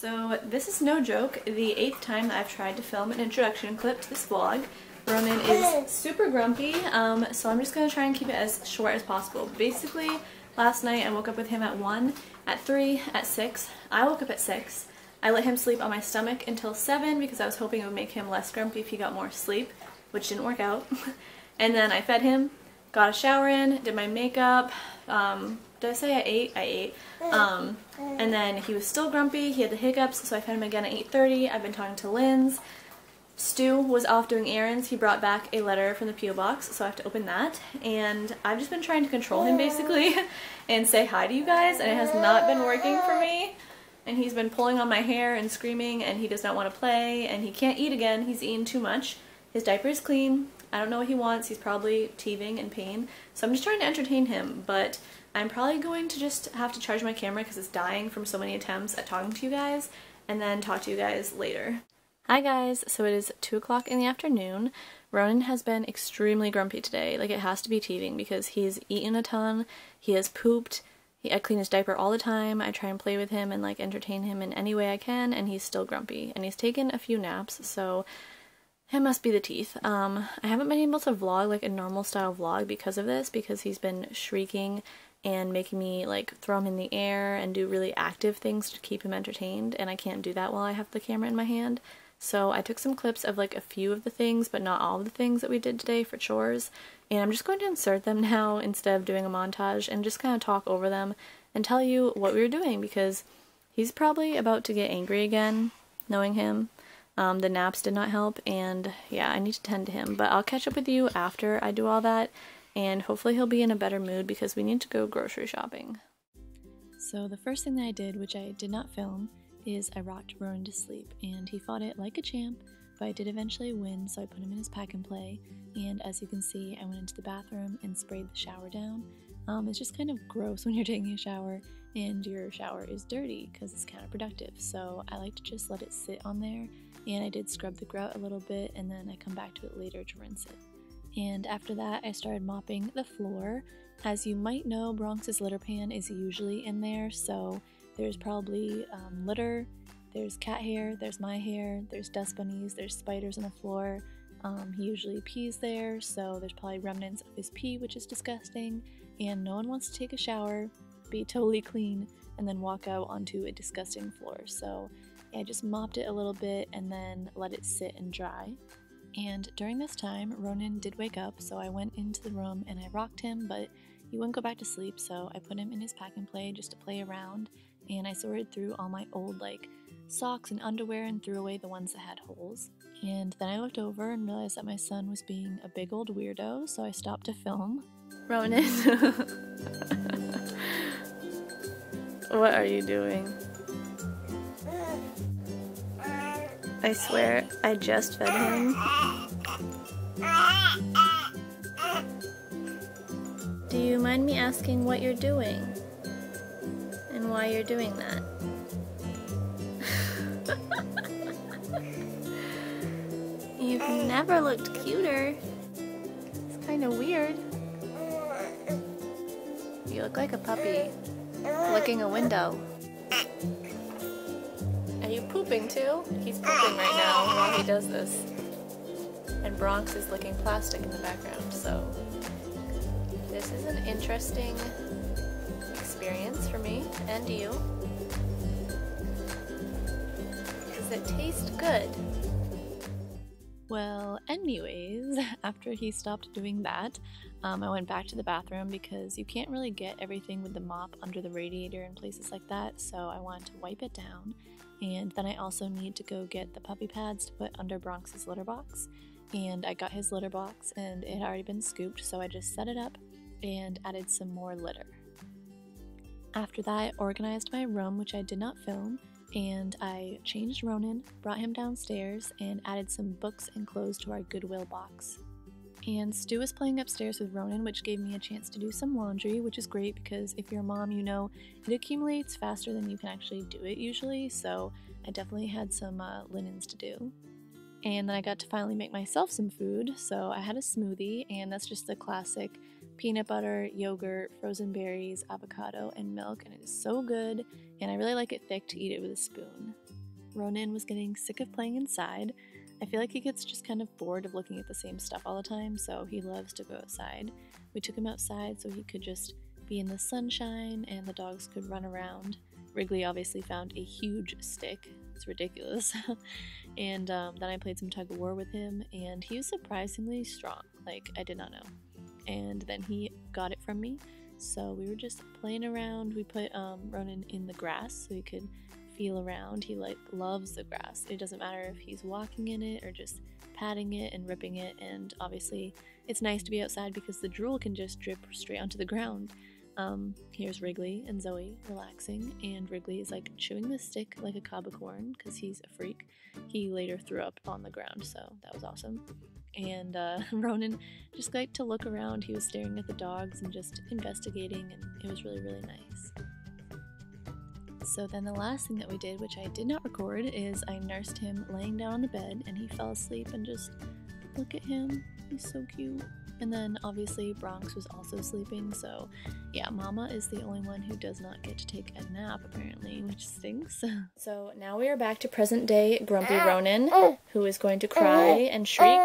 So this is no joke, the 8th time that I've tried to film an introduction clip to this vlog. Ronan is super grumpy, so I'm just going to try and keep it as short as possible. Basically, last night I woke up with him at 1, at 3, at 6. I woke up at 6. I let him sleep on my stomach until 7 because I was hoping it would make him less grumpy if he got more sleep, which didn't work out. And then I fed him, got a shower in, did my makeup, did I say I ate? I ate. And then he was still grumpy, he had the hiccups, so I fed him again at 8:30. I've been talking to Linz. Stu was off doing errands. He brought back a letter from the P.O. box, so I have to open that. And I've just been trying to control him, basically, and say hi to you guys, and it has not been working for me. And he's been pulling on my hair and screaming, and he does not want to play, and he can't eat again. He's eaten too much. His diaper is clean. I don't know what he wants. He's probably teething in pain. So I'm just trying to entertain him, but I'm probably going to just have to charge my camera because it's dying from so many attempts at talking to you guys, and then talk to you guys later. Hi guys, so it is 2 o'clock in the afternoon. Ronan has been extremely grumpy today. Like, it has to be teething because he's eaten a ton, he has pooped, I clean his diaper all the time, I try and play with him and like entertain him in any way I can, and he's still grumpy. And he's taken a few naps, so it must be the teeth. I haven't been able to vlog like a normal style vlog because of this, because he's been shrieking and making me like throw him in the air and do really active things to keep him entertained, and I can't do that while I have the camera in my hand. So I took some clips of like a few of the things, but not all of the things that we did today for chores, and I'm just going to insert them now instead of doing a montage and just kind of talk over them and tell you what we were doing, because he's probably about to get angry again, knowing him. The naps did not help, and yeah, I need to tend to him, but I'll catch up with you after I do all that, and hopefully he'll be in a better mood because we need to go grocery shopping. So the first thing that I did, which I did not film, is I rocked Ronan to sleep, and he fought it like a champ, but I did eventually win, so I put him in his pack and play, and as you can see, I went into the bathroom and sprayed the shower down. It's just kind of gross when you're taking a shower and your shower is dirty because it's counterproductive, so I like to just let it sit on there. And I did scrub the grout a little bit, and then I come back to it later to rinse it. And after that, I started mopping the floor. As you might know, Bronx's litter pan is usually in there, so there's probably litter, there's cat hair, there's my hair, there's dust bunnies, there's spiders on the floor. He usually pees there, so there's probably remnants of his pee, which is disgusting, and no one wants to take a shower, be totally clean, and then walk out onto a disgusting floor. So I just mopped it a little bit and then let it sit and dry. And during this time, Ronan did wake up, so I went into the room and I rocked him, but he wouldn't go back to sleep, so I put him in his pack and play just to play around, and I sorted through all my old like socks and underwear and threw away the ones that had holes. And then I looked over and realized that my son was being a big old weirdo, so I stopped to film. Ronan. What are you doing? I swear, I just fed him. Do you mind me asking what you're doing? And why you're doing that? You've never looked cuter. It's kind of weird. You look like a puppy, licking a window. Are you pooping too? He's pooping right now while he does this. And Bronx is licking plastic in the background, so this is an interesting experience for me and you. Does it taste good? Well, anyways, after he stopped doing that, I went back to the bathroom because you can't really get everything with the mop under the radiator and places like that, so I wanted to wipe it down. And then I also need to go get the puppy pads to put under Bronx's litter box. And I got his litter box and it had already been scooped, so I just set it up and added some more litter. After that, I organized my room, which I did not film, and I changed Ronan, brought him downstairs, and added some books and clothes to our Goodwill box. And Stu was playing upstairs with Ronan, which gave me a chance to do some laundry, which is great because if you're a mom, you know it accumulates faster than you can actually do it usually, so I definitely had some linens to do. And then I got to finally make myself some food, so I had a smoothie, and that's just the classic peanut butter, yogurt, frozen berries, avocado, and milk, and it is so good, and I really like it thick to eat it with a spoon. Ronan was getting sick of playing inside. I feel like he gets just kind of bored of looking at the same stuff all the time, so he loves to go outside. We took him outside so he could just be in the sunshine and the dogs could run around. Wrigley obviously found a huge stick. It's ridiculous. And then I played some tug of war with him, and he was surprisingly strong. Like, I did not know. And then he got it from me. So we were just playing around. We put Ronan in the grass so he could feel around. He like loves the grass. It doesn't matter if he's walking in it or just patting it and ripping it. And obviously it's nice to be outside because the drool can just drip straight onto the ground. Here's Wrigley and Zoe relaxing, and Wrigley is like chewing the stick like a cob of corn because he's a freak. He later threw up on the ground, so that was awesome. And Ronan just liked to look around. He was staring at the dogs and just investigating, and it was really, really nice. So then the last thing that we did, which I did not record, is I nursed him laying down on the bed, and he fell asleep, and just look at him. He's so cute. And then obviously Bronx was also sleeping, so yeah, Mama is the only one who does not get to take a nap apparently, which stinks. So now we are back to present day grumpy Ronan, who is going to cry and shriek,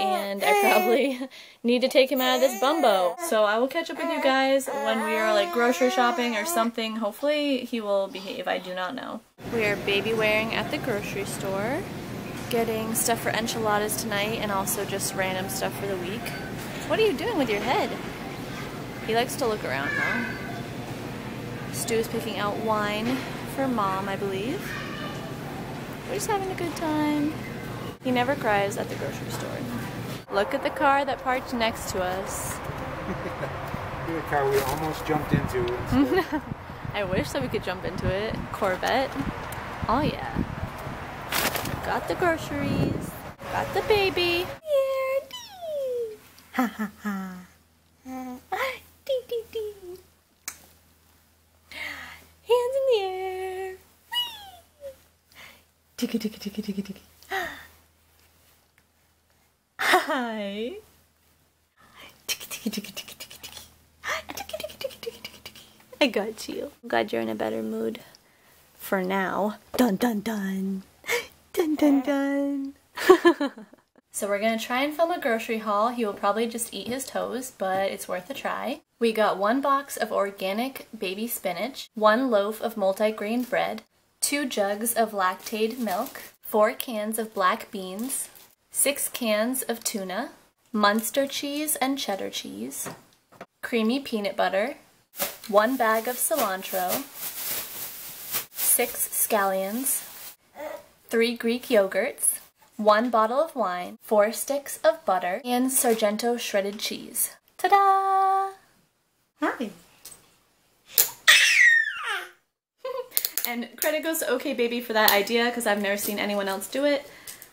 and I probably need to take him out of this bumbo. So I will catch up with you guys when we are like grocery shopping or something. Hopefully he will behave, I do not know. We are baby wearing at the grocery store, getting stuff for enchiladas tonight and also just random stuff for the week. What are you doing with your head? He likes to look around though. Stu is picking out wine for Mom, I believe. We're just having a good time. He never cries at the grocery store. Look at the car that parked next to us. The car we almost jumped into. I wish that we could jump into it. Corvette. Oh yeah. Got the groceries. Got the baby. Ha ha ha. Dee dee dee. Hands in the air. Whee! Ticka ticka ticka ticka ticka. Hi. Ticka ticka ticka ticka ticka ticka. Ticka ticka ticka ticka ticka ticka. I got you. I'm glad you're in a better mood for now. Dun dun dun. Dun dun dun. So we're gonna try and film a grocery haul. He will probably just eat his toes, but it's worth a try. We got one box of organic baby spinach, one loaf of multigrain bread, 2 jugs of lactated milk, 4 cans of black beans, 6 cans of tuna, Munster cheese and cheddar cheese, creamy peanut butter, 1 bag of cilantro, 6 scallions, 3 Greek yogurts, 1 bottle of wine, 4 sticks of butter, and Sargento shredded cheese. Ta-da! Hi! And credit goes to OK Baby for that idea, because I've never seen anyone else do it.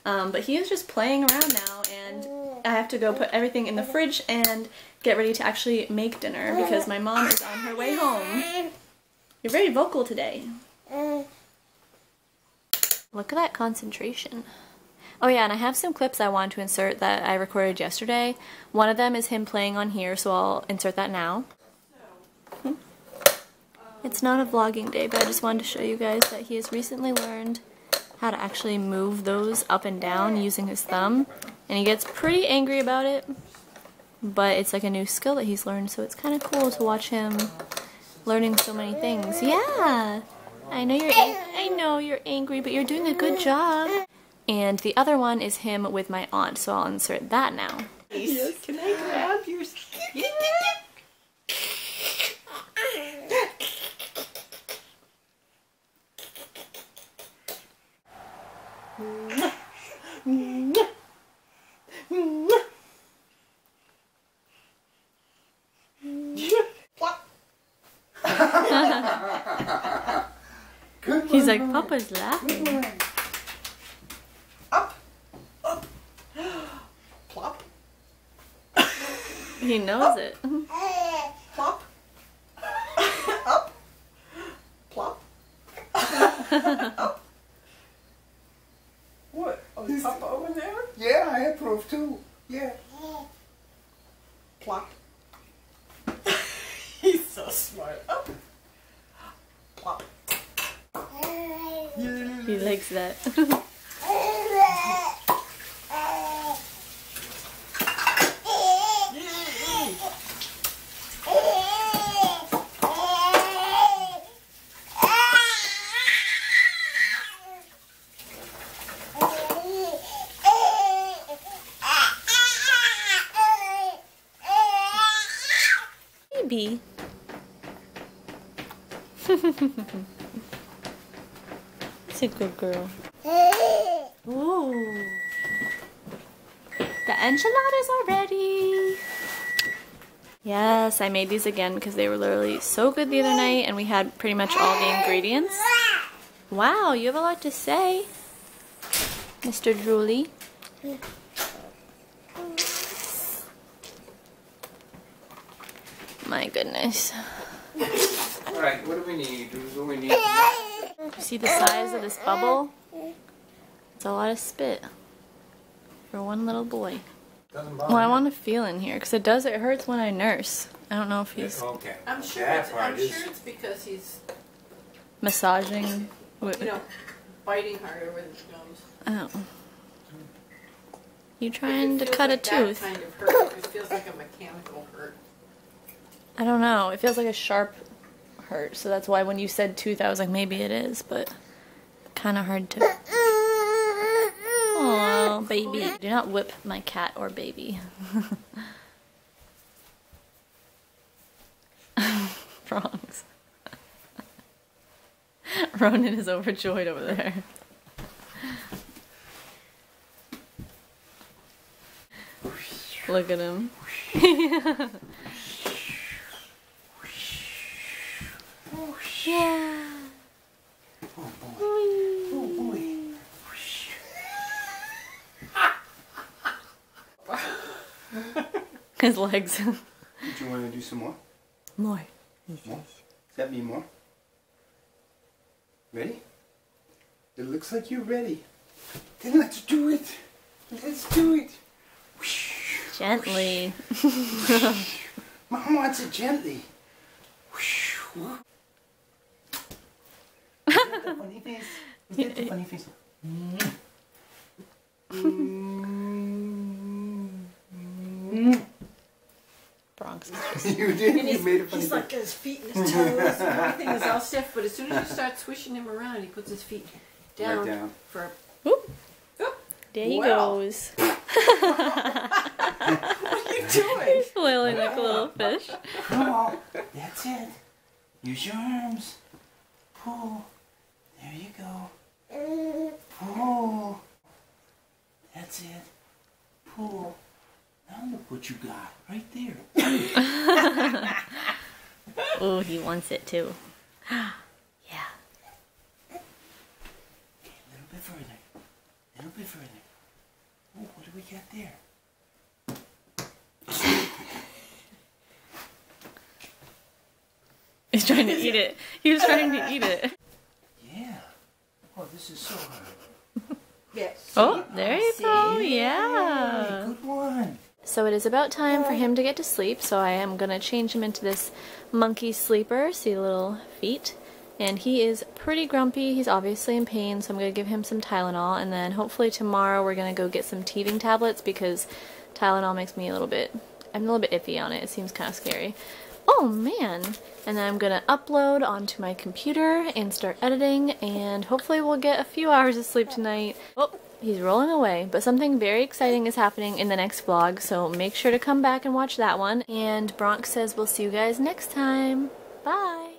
But he is just playing around now, and I have to go put everything in the fridge and get ready to actually make dinner, because my mom is on her way home. You're very vocal today. Look at that concentration. Oh yeah, and I have some clips I want to insert that I recorded yesterday. One of them is him playing on here, so I'll insert that now. It's not a vlogging day, but I just wanted to show you guys that he has recently learned how to actually move those up and down using his thumb. And he gets pretty angry about it, but it's like a new skill that he's learned, so it's kind of cool to watch him learning so many things. Yeah! I know you're angry, but you're doing a good job. And the other one is him with my aunt, so I'll insert that now. Yes, can I grab your skin? Yeah. He's like, Papa's laughing. He knows it. Plop. Up. Plop. Up. What? Oh, is Papa over there? Yeah, I approve too. Yeah. Plop. He's so smart. Up. Plop. Yeah. He likes that. Baby. That's a good girl. Ooh. The enchiladas are ready. Yes, I made these again because they were literally so good the other night and we had pretty much all the ingredients. Wow, you have a lot to say, Mr. Drooly. My goodness. Alright, what do we need? What do we need? See the size of this bubble? It's a lot of spit for one little boy. Well, I want to feel in here because it does. It hurts when I nurse. I don't know if he's. Okay. I'm sure it's because he's massaging. You know, biting harder with his gums. Oh. You trying to cut like a tooth? Kind of hurt. It feels like a mechanical hurt. I don't know. It feels like a sharp hurt, so that's why when you said tooth, I was like, maybe it is, but kind of hard to. Oh, baby. Do not whip my cat or baby. Bronx. Ronan is overjoyed over there. Look at him. Yeah. Oh boy. Oh boy. His legs. Do you want to do some more? More. More? Does that mean more? Ready? It looks like you're ready. Then let's do it. Let's do it. Gently. Mom wants it gently. Funny face. Get the funny face. Bronx. You did. You made a funny face. He's like his feet and his toes. And everything is all stiff, but as soon as you start swishing him around, he puts his feet down, right down. For a. Oop. Oop. There he goes. What are you doing? He's flailing like a little fish. Come on. That's it. Use your arms. Pull. There you go. Pull. That's it. Pull. Now look what you got right there. Oh, he wants it too. Yeah. Okay, a little bit further. A little bit further. Oh, what do we got there? He's trying to eat it. He was trying to eat it. Oh, this is so hard. Yes. Oh, there you go. Yeah. Good one. So it is about time for him to get to sleep, so I am going to change him into this monkey sleeper. See the little feet? And he is pretty grumpy. He's obviously in pain, so I'm going to give him some Tylenol. And then hopefully tomorrow we're going to go get some teething tablets because Tylenol makes me a little bit, I'm a little bit iffy on it. It seems kind of scary. Oh man, and then I'm gonna upload onto my computer and start editing, and hopefully we'll get a few hours of sleep tonight. Oh, he's rolling away, but something very exciting is happening in the next vlog, so make sure to come back and watch that one. And Bronx says we'll see you guys next time. Bye!